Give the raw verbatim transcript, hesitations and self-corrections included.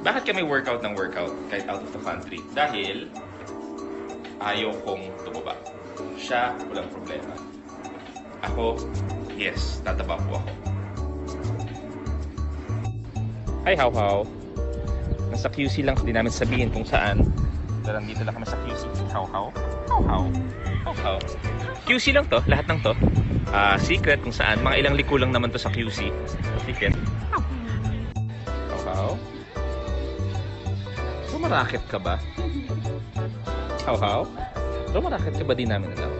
Bakit kami workout ng workout kahit out of the country? Dahil ayaw kong tumaba. Siya, walang problema. Ako, yes, tataba po ako. Hi, how how. Nasa Q C lang hindi namin sabihin kung saan. Pero dito lang kami sa Q C. How how. How how. How how. Q C lang to, lahat ng to. Uh, secret kung saan. Mga ilang liko lang naman to sa Q C. Secret. How how. Rumaraket ka ba? How how. Rumaraket ka ba? Di namin alam.